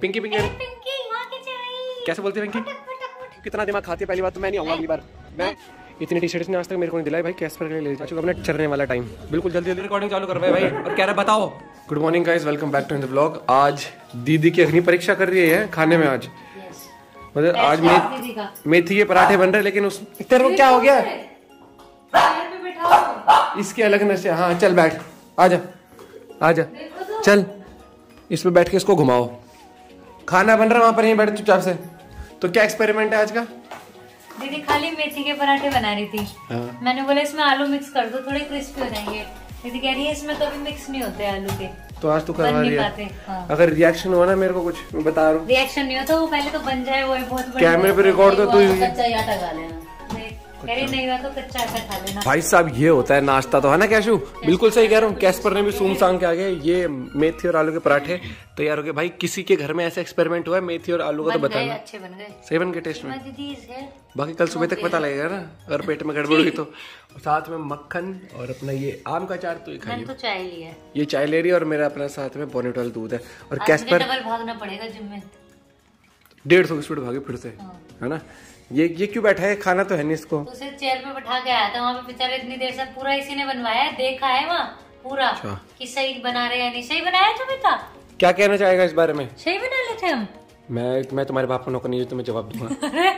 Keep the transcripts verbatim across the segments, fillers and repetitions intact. पिंकी पिंकी कैसे बोलते हैं पिंकी, कितना दिमाग खाती है। पहली बार तो मैं नहीं आऊँगा अगली बार। मैं इतनी टी शर्ट ने आज तक मेरे को नहीं दिलाई भाई, कैश पर ले चुका अपने चलने वाला टाइम। बिल्कुल जल्दी जल्दी रिकॉर्डिंग चालू करवाए भाई और कह रहा बताओ। Good morning guys, welcome back to the vlog. आज दीदी की अग्नि परीक्षा कर रही है खाने में। आज मतलब आज में मेथी के पराठे बन रहे, लेकिन उस तेरे को क्या हो गया, इसके अलग नशे। हाँ चल बैठ, आजा आजा चल, इस पे बैठ के इसको घुमाओ। खाना बन रहा है वहाँ पर, यहीं बैठ चुपचाप से। तो क्या एक्सपेरिमेंट है आज का? दीदी खाली मेथी के पराठे बना रही थी। हाँ। मैंने बोला इसमें आलू मिक्स कर दो, थोड़े क्रिस्पी हो जाएंगे। दीदी कह रही है इसमें कभी मिक्स नहीं होते आलू के। तो आज तो करवा रही है। हाँ। अगर रिएक्शन हुआ ना मेरे को कुछ बता रहा हूँ। रिएक्शन नहीं होता, वो पहले तो बन जाए, वो बहुत कैमरे पे रिकॉर्ड दो। कच्चा आटा खा लेना, नहीं हुआ तो कच्चा आटा खा लेना। भाई साहब ये होता है नाश्ता, तो है ना कैशू? बिल्कुल सही कह रहा हूँ। कैस्पर ने भी सूंघ सांग के आ गए। ये मेथी और आलू के पराठे तैयार हो गए भाई। किसी के घर में ऐसा एक्सपेरिमेंट हुआ है मेथी और आलू का, तो बताना। अच्छे बन गए, सही बन गए टेस्ट में। बाकी कल सुबह तक पता लगेगा ना अगर पेट में गड़बड़ हुई तो। साथ में मक्खन और अपना ये आम का अचार। तो ये चाय ले रही है और मेरा अपना साथ में बोनेटॉल दूध है। और कैस्पर भागना पड़ेगा जिम में, डेढ़ सौ की स्पीड भागे फिर से, है ना? ये ये क्यों बैठा है, खाना तो है नहीं इसको। उसे चेयर पे बैठा के आया था वहाँ पे बेचारे, इतनी देर से पूरा इसी ने बनवाया है, देखा है वहाँ पूरा कि सही बना रहे हैं नहीं। सही बनाया था बेटा, क्या कहना चाहेगा इस बारे में? सही बना लेते हम। मैं मैं तुम्हारे बाप को नौकर नहीं, तुम्हें जवाब दूंगा।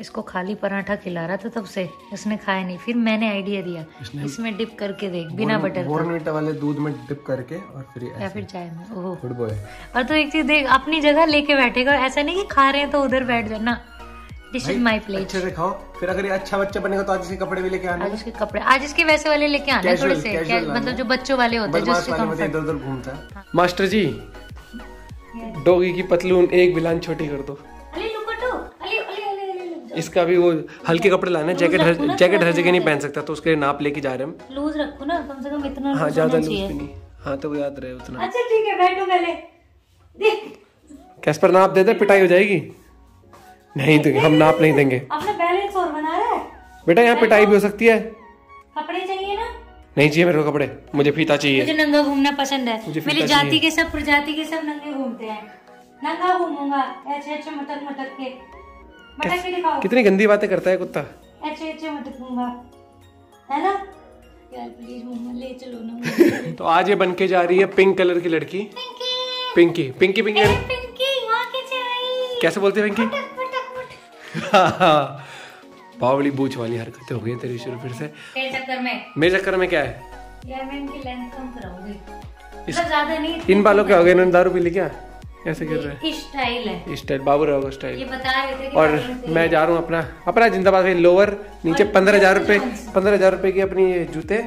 इसको खाली पराठा खिला रहा था तब से, इसने खाया नहीं। फिर मैंने आइडिया दिया, इसमें डिप करके देख, बिना बटर का वाले दूध में डिप करके, और फिर या फिर चाय में। Oh good boy. और तो एक चीज देख, अपनी जगह लेके बैठेगा, ऐसा नहीं कि खा रहे हैं तो उधर बैठ जाना। This is my plate. अच्छे से खाओ, फिर अगर ये अच्छा बच्चा बनेगा तो आज इसके कपड़े भी लेके आना। आज इसके कपड़े, आज इसके वैसे वाले लेके आना, थोड़े से मतलब जो बच्चों वाले होते हैं, जो उसके कंफर्ट उधर उधर घूमता है। मास्टर जी डॉगी की पतलून एक बिलान छोटी कर दो। इसका भी वो हल्के कपड़े लाना, जैकेट हर, जैकेट हर जगह नहीं पहन सकता, तो उसके लिए नाप लेके जा रहे हैं हम। लूज रखो ना कम से कम, इतना हाँ ज्यादा लूज भी नहीं, हाँ तो वो याद रहे उतना। अच्छा ठीक है, बैठो पहले देख। कैस्पर नाप दे दे, पिटाई हो जाएगी। नहीं तो हम नाप नहीं देंगे, अपना बैलेंस और बना रहा है बेटा, यहाँ पिटाई भी हो सकती है। कपड़े चाहिए ना? नहीं चाहिए मेरे को कपड़े, मुझे फीता चाहिए। मुझे नंगा घूमना पसंद है, मेरी जाति के सब प्रजाति के सब नंगे घूमते हैं। नंगा घूमूंगा अच्छे अच्छे मटक मटक के। कितनी गंदी बातें करता है कुत्ता। अच्छे अच्छे मत दूंगा, है ना? यार प्लीज मम्मा ले चलो ना। तो आज ये बन के जा रही है पिंक कलर की लड़की, पिंकी पिंकी पिंकी पिंकी। कैसे बोलते हैं पिंकी? बावली बूछ वाली हरकतें हो गई तेरी शुरू फिर से। चक्कर में मेरे चक्कर में क्या है यार, मैं इनकी लेंथ कम कराऊंगी, ज्यादा नहीं। इन बालों क्या हो गया, इन्होंने दारू पी ली क्या? ऐसे कर रहे हैं, स्टाइल है स्टाइल, बाबू राव का स्टाइल। ये बता रहे थे। और मैं जा रहा हूँ अपना अपना जिंदाबाद का लोअर नीचे, पंद्रह हजार रुपये पंद्रह हजार रुपये के अपनी ये जूते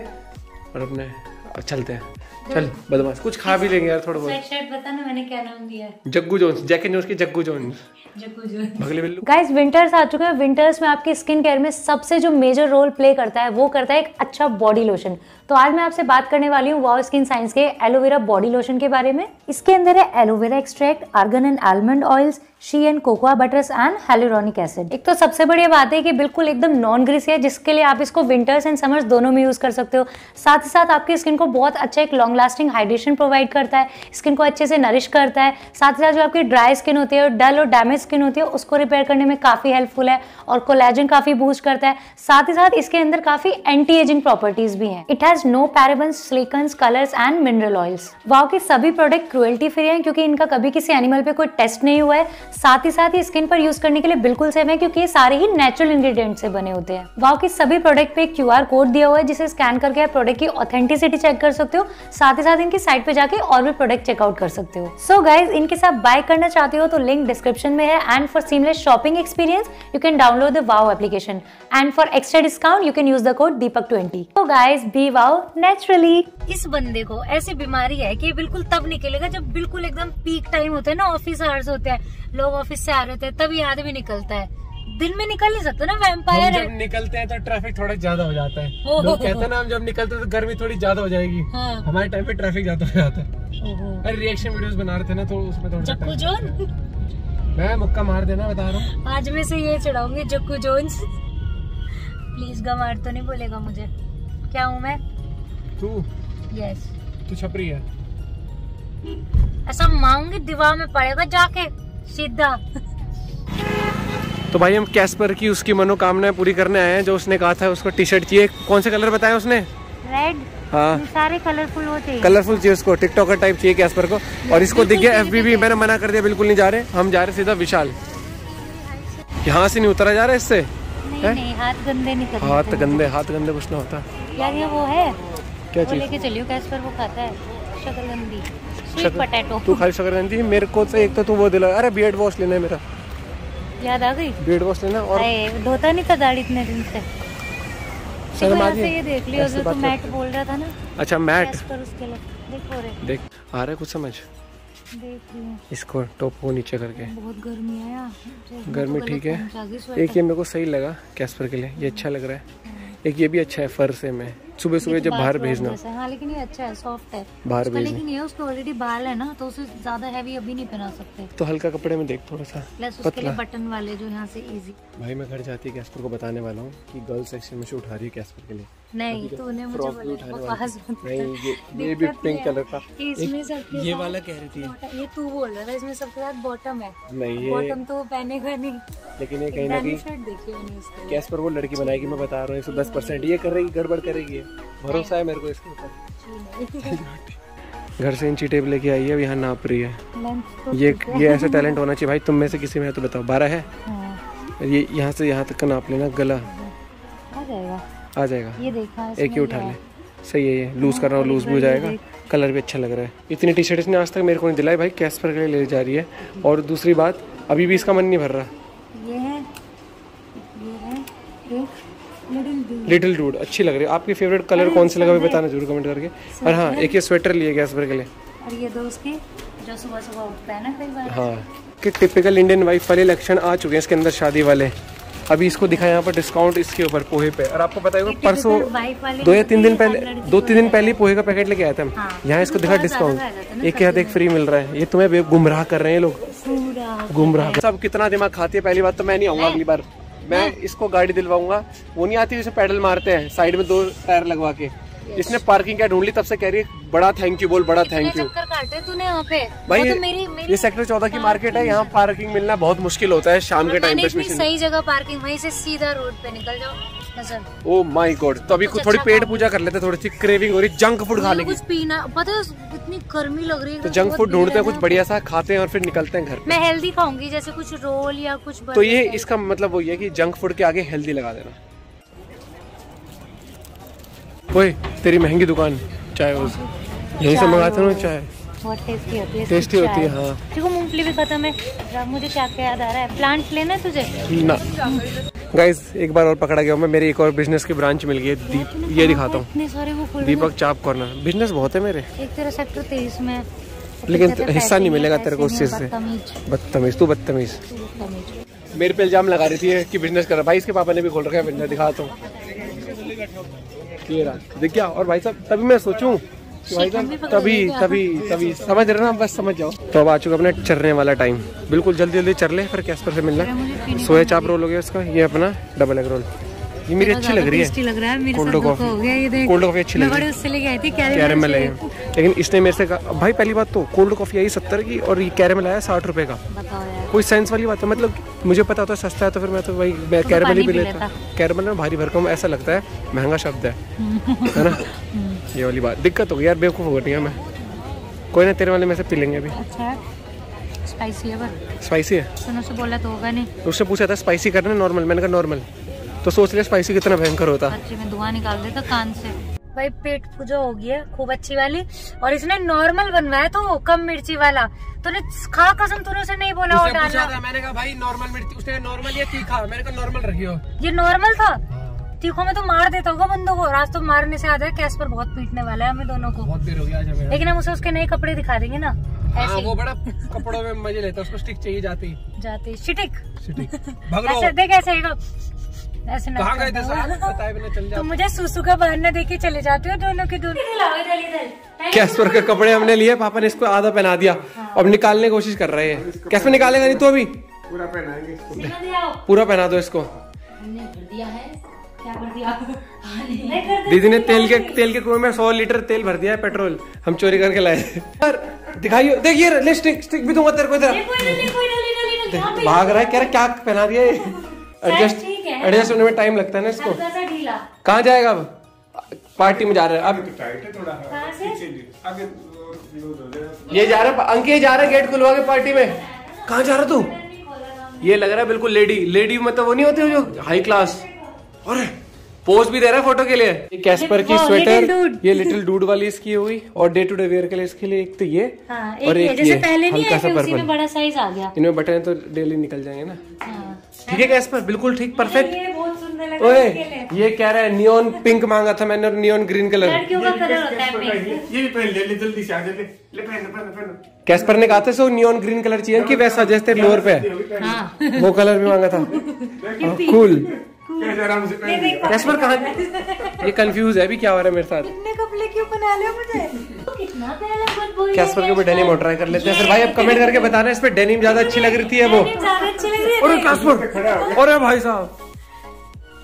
और अपने। चलते हैं, चल बदमाश, कुछ खा भी लेंगे यार थोड़ा बहुत। शर्ट बता ना मैंने क्या नाम दिया है? जग्गू जोन्स, जैकी जोन्स की जग्गू जोन्स। गाइस विंटर्स आ चुके हैं, विंटर्स में आपकी स्किन केयर में सबसे जो मेजर रोल प्ले करता है वो करता है एक अच्छा बॉडी लोशन। तो आज मैं आपसे बात करने वाली हूँ वाओ स्किन साइंस के एलोवेरा बॉडी लोशन के बारे में। इसके अंदर है aloe vera extract, argan and almond oils, shea and cocoa butters and hyaluronic acid. एक तो सबसे बढ़िया बात है कि बिल्कुल एकदम नॉन ग्रीसी है, जिसके लिए आप इसको विंटर्स एंड समर्स दोनों में यूज कर सकते हो। साथ ही साथ आपकी स्किन को बहुत अच्छा एक लॉन्ग लास्टिंग हाइड्रेशन प्रोवाइड करता है, स्किन को अच्छे से नरिश करता है। साथ ही साथ जो आपकी ड्राई स्किन होती है और डल और डैमेज स्किन होती है उसको रिपेयर करने में काफ़ी हेल्पफुल है, और कोलेजन काफ़ी बूस्ट करता है। साथ ही साथ इसके अंदर काफ़ी एंटी एजिंग प्रॉपर्टीज भी हैं। It has no parabens, silicones, colours and mineral oils. Wow के सभी प्रोडक्ट क्रुएल्टी फ्री हैं, क्योंकि इनका कभी किसी एनिमल पे कोई टेस्ट नहीं हुआ है। साथ ही साथ ये स्किन पर यूज करने के लिए बिल्कुल सेफ है, क्योंकि ये सारे ही नेचुरल इंग्रेडिएंट से बने होते हैं। वाओ के सभी प्रोडक्ट पे क्यू आर कोड दिया हुआ है, जिसे स्कैन करके आप प्रोडक्ट की ऑथेंटिसिटी चेक कर सकते हो। साथ ही साथ इनकी साइट पे जाके और भी प्रोडक्ट चेकआउट कर सकते हो। सो गाइज, इनके साथ बाय करना चाहते हो तो लिंक डिस्क्रिप्शन में है। And for seamless shopping experience, you can download the WOW application. And for extra discount, you can use the code Deepak twenty. So guys, be WOW naturally. इस बंदे को ऐसी बीमारी है कि बिल्कुल तब निकलेगा जब बिल्कुल एकदम पीक टाइम होता है ना, ऑफिस आवर्स होते हैं, लोग ऑफिस से आ रहे होते हैं, तभी आदमी निकलता है। दिन में निकल नहीं सकते ना, वैम्पायर है। जब निकलते हैं तो ट्रैफिक थोड़ा ज्यादा हो जाता है। लोग कहते हैं ना हम जब निकलते हैं तो गर्मी थोड़ी ज्यादा हो जाएगी। हाँ। हमारे टाइम पे ट्रैफिक ज्यादा हो जाता है। अरे रिएक्शन वीडियोस बना रहे थे ना, तो उसमें थोड़ा मैं मुक्का मार देना बता रहा हूँ। आज में से ये चढ़ाऊंगी जक्कू जोन्स। प्लीज गंवार तो नहीं बोलेगा मुझे, क्या हूँ मैं? तू? यस। तू छपरी है। ऐसा मांगी दीवार में पड़ेगा जाके सीधा। तो भाई हम कैस्पर की उसकी मनोकामनाएं पूरी करने आए हैं, जो उसने कहा था उसको टी शर्ट चाहिए। कौन से कलर बताया उसने? रेड। हाँ सारे कलरफुल होते हैं, कलरफुल चाहिए उसको, टिकटॉकर टाइप चाहिए कैस्पर को। और इसको दिख गया एफ बी बी, मैंने मना कर दिया, बिल्कुल नहीं जा रहे हम, जा रहे सीधा विशाल। यहाँ से नहीं उतरा जा रहा इससे, हाथ गंदे नहीं करते, हाथ गंदे, हाथ गंदे कुछ ना होता यार। ये वो है क्या चीज लेके चलियो कैस्पर, वो खाता है शकरकंदी, स्वीट पोटैटो। तू खाली शकरकंदी, मेरे को तो एक तो तू वो दिला, अरे बियर्ड वॉश लेना है मेरा, याद आ गई, बियर्ड वॉश लेना। और धोता नहीं था दाढ़ी इतने दिन से, से ये देख लियो जो तू मैट बोल रहा था ना। अच्छा मैट उसके देखो रे, देख आ रहा है कुछ समझ, इसको टॉप को नीचे करके। बहुत गर्मी है यार, गर्मी ठीक है। एक ये मेरे को सही लगा कैस्पर के लिए, ये अच्छा लग रहा है। एक ये भी अच्छा है फर से, मैं सुबह सुबह जब बाहर भेजना है। हाँ, लेकिन ये अच्छा है, सॉफ्ट है बाहर भेजना। लेकिन ये उसको ऑलरेडी बाल है ना, तो उसे ज्यादा हैवी अभी नहीं पहना सकते, तो हल्का कपड़े में देख थोड़ा सा, प्लस उसके लिए बटन वाले जो यहाँ से इजी। भाई मैं घर जाती कैस्पर को बताने वाला हूँ कि गर्ल सेक्शन में शूट आ रही है कैस्पर के लिए। नहीं तो उन्हें मुझे ये भी पिंक कलर का, ये वाला कह रही थी, ये तू बोल रहा था, इसमें सबके साथ बॉटम है। नहीं बॉटम तो पहनेगा नहीं, लेकिन ये कहीं ना कहीं कैस्पर वो लड़की बनाएगी, मैं बता रहा हूँ। दस परसेंट ये कर रही, गड़बड़ करेगी, भरोसा है मेरे को इसके ऊपर। घर से इंची टेप लेके आई है, अब यहाँ नाप रही है। तो ये ये ऐसा टैलेंट होना चाहिए भाई, तुम में से किसी में है तो बताओ। बारह है ये, यहाँ से यहाँ तक का नाप लेना, गला आ जाएगा, आ जाएगा। ये देखा, एक ही उठा ले, सही है। ये लूज कर रहा हूँ, लूज भी हो जाएगा, कलर भी अच्छा लग रहा है। इतनी टी शर्ट इसने आज तक मेरे को नहीं दिलाई भाई, कैस्पर के लिए ले जा रही है। और दूसरी बात, अभी भी इसका मन नहीं भर रहा। ये है लिटिल डूड, अच्छी लग रही है। आपकी फेवरेट कलर कौन सा लगा भी बताना जरूर कमेंट करके। और हाँ, एक ये स्वेटर लिए कैस्पर के लिए, और ये दो उसके जो सुबह सुबह उठता है ना कई बार। हाँ, कि टिपिकल इंडियन वाइफ वाले लक्षण आ चुके हैं इसके अंदर, शादी वाले। अभी इसको दिखा यहाँ पर डिस्काउंट इसके ऊपर पोहे पे। और आपको पता है परसों दो या तीन दिन पहले दो तीन दिन पहले पोहे का पैकेट लेके आया था हम, यहाँ इसको दिखा डिस्काउंट, एक के हाथ एक फ्री मिल रहा है। ये तुम्हें गुमराह कर रहे हैं लोग, गुमराह। सब कितना दिमाग खाती है, पहली बात तो मैं नहीं आऊँगा अगली बार। मैं इसको गाड़ी दिलवाऊंगा, वो नहीं आती जिसमें पैडल मारते हैं साइड में दो टायर लगवा के। इसने पार्किंग क्या ढूंढ ली, तब से कह रही है बड़ा थैंक यू बोल, बड़ा थैंक यू। तूने यहाँ पे भाई तो मेरी, मेरी ये सेक्टर चौदह की मार्केट है, यहाँ पार्किंग मिलना बहुत मुश्किल होता है शाम के टाइम पे। सही जगह पार्किंग, वहीं से सीधा रोड पे निकल जाओ। ओ माय गॉड, तो अभी थोड़ी पेट पूजा कर लेते, थोड़ी सी क्रेविंग हो रही, जंक फूड खा लेंगे, कुछ पीना। पता है इतनी गर्मी लग रही है, तो जंक फूड ढूंढते हैं, कुछ बढ़िया सा खाते हैं और फिर निकलते हैं घर। मैं हेल्दी खाऊंगी, जैसे कुछ रोल या कुछ। तो ये इसका मतलब वही है की जंक फूड के आगे हेल्दी लगा देना। ओए तेरी महंगी दुकान, चाय यहीं से मंगाते हो, चाय बहुत टेस्टी होती है, टेस्टी होती है। हाँ देखो मूंगफली भी खत्म है, मुझे चाय का याद आ रहा है। प्लांट लेना है तुझे ना? गाइस एक बार और पकड़ा गया मैं, मेरी एक और बिजनेस की ब्रांच मिल गई है। दीप ये दिखाता हूँ, दीपक चाप कॉर्नर, बिजनेस बहुत है मेरे। एक तेरा सेक्टर तेईस में, लेकिन हिस्सा नहीं मिलेगा तेरे को उस चीज से। बदतमीज तू, बदतमीज। मेरे पे इल्जाम लगा रही थी कि बिजनेस कर रहा, भाई इसके पापा ने भी खोल रखा है बिजनेस, दिखाता हूँ देख क्या। और भाई साहब तभी मैं सोचूं कि भाई साहब तभी तभी तभी समझ रहे ना, बस समझ जाओ। तो अब आ चुका अपने चरने वाला टाइम, बिल्कुल जल्दी जल्दी चर ले, फिर कैस्पर से मिलना। सोया चाप रोल हो गया इसका, ये अपना डबल एग रोल, ये मेरी अच्छी लग रही है। कोल्ड कॉफी, कोल्ड कॉफी अच्छी लग रही है, कैरेमल है। लेकिन इसने मेरे से कहा भाई, पहली बात तो कोल्ड कॉफी आई सत्तर की और ये कैरेमल आया साठ रुपए का, कोई सेंस वाली बात है? मतलब मुझे पता होता है सस्ता है तो फिर मैं तो भाई मैं तो कैरेमल ही पी लेता। कैरेमल में भारी भरकम ऐसा लगता है, महंगा शब्द है है ना, ये वाली बात। दिक्कत होगी यार, बेवकूफ़ हो रही है। मैं कोई ना, तेरे वाले में से पी लेंगे अभी। स्पाइसी है, स्पाइसी है बोला तो होगा नहीं, उससे पूछा था स्पाइसी करना नॉर्मल, मैंने कहा नॉर्मल, तो सोच लिया स्पाइसी कितना भयंकर होता। अच्छे में धुआं निकाल देता कान से। भाई पेट पूजा हो गई है खूब अच्छी वाली, और इसने नॉर्मल बनवाया तो कम मिर्ची वाला, तूने खा कसम तूने उसे नहीं बोला वो डालना। मैंने कहा भाई नॉर्मल मिर्ची, उसने नॉर्मल या तीखा, मैंने कहा नॉर्मल रखियो। ये नॉर्मल था, तीखों में तो मार देता होगा बंदों को। राज तो मारने से आता है, कैस्पर बहुत पीटने वाला है हमें दोनों को, बहुत देर हो गया आज। लेकिन हम उसे उसके नए कपड़े दिखा देंगे ना, ऐसे वो बड़ा कपड़ों में मजे लेता है, उसको स्टिक चाहिए जाती जाती स्टिक। ऐसे ना गए थे बताए बिना चल जाओ, तो मुझे सुसु का बहाना देके चले जाते हो दोनों के दोनों। कैस्पर के कपड़े हमने लिए, पापा ने इसको आधा पहना दिया। हाँ। अब निकालने की कोशिश कर रहे हैं, कैस्पर निकालेगा नहीं तो अभी पूरा पहनाएंगे, पूरा पहना दो इसको। हमने भर दिया है, क्या भर दिया? दीदी ने तेल के तेल के कुएं में सौ लीटर तेल भर दिया है पेट्रोल, हम चोरी करके लाए। पर दिखाइयो, देखिए लिपस्टिक स्टिक भी दूंगा तेरे को, इधर भाग रहा है कह रहा क्या पहना दिया। एडजस्ट एडजस्ट होने में टाइम लगता है ना इसको। कहाँ जाएगा अब? पार्टी में जा रहा है अब, ये जा रहा है अंकित जा रहा है गेट खुलवा के पार्टी में। कहाँ जा रहा तू? ये लग रहा है बिल्कुल लेडी लेडी मतलब वो नहीं होती जो हाई क्लास, और पोज भी दे रहा है फोटो के लिए। ये कैस्पर की स्वेटर, ये लिटिल डूड वाली इसकी हुई, और डे टू डे वेयर के लिए इसके लिए एक तो ये हाँ, एक और एक जैसे ये पहले नहीं है, उसी में बड़ा साइज आ गया। इनमें बटन तो डेली निकल जाएंगे ना। ठीक है कैस्पर, बिल्कुल ठीक, परफेक्ट। ओए ये कह रहा है नियॉन पिंक मांगा था मैंने, नियॉन ग्रीन कलर। कैस्पर ने कहा था सो नियॉन ग्रीन कलर चाहिए कि वैसा जैसे फ्लोर पे वो कलर भी मांगा था। कूल कैस्पर कहाँ? ये कंफ्यूज है भी क्या हो रहा है मेरे साथ। इतने कपड़े क्यों बना लिया मुझे? कितना पहला मत बोल। कैस्पर को भी डेनिम और ट्राई कर लेते हैं। सर भाई आप कमेंट करके बताना इस पे डेनिम ज्यादा अच्छी लग रही थी है वो। और कैस्पर, और भाई साहब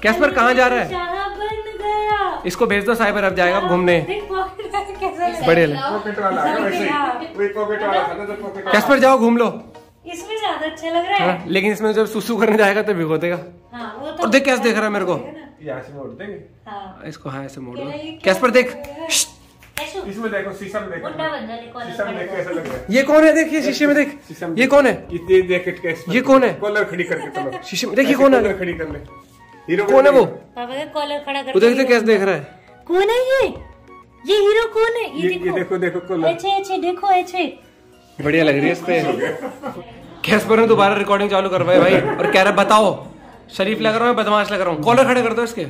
कैस्पर कहाँ जा रहा है? इसको भेज दो साइबर, अब जाएगा घूमने। बड़े कैस्पर जाओ घूम लो, इसमें ज्यादा अच्छा लग रहा है। लेकिन इसमें जब सुसु करने जाएगा तो भिगो देगा। हाँ, तो और देख कैसे देख रहा है मेरे को, ऐसे मोड़ देंगे। हाँ। इसको हाँ ऐसे मोड़ दो। कैस्पर देख, इसमें देखो शीशा में देखो, ये कौन है? देखिए शीशे में, देख ये कौन है? ये कौन है? कॉलर खड़ी करके शीशे में देखिए कौन है, खड़ी कर ले। कौन है वो? कॉलर खड़ा कर, देखते कैसे देख रहा है। कौन है ये? ये हीरो कौन है? ये देखो देखो कॉलर, अच्छे अच्छे देखो, अच्छे बढ़िया लग रही है इस पे। कैस्पर ने दोबारा रिकॉर्डिंग चालू करवाई भाई, और कह रहा बताओ शरीफ लग रहा हूँ बदमाश लग रहा हूँ। कॉलर खड़े कर दो इसके,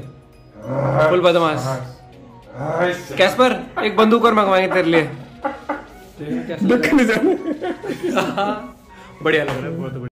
फुल बदमाश। कैस्पर एक बंदूक और मंगवाएंगे तेरे लिए। बढ़िया लग रहा है बहुत।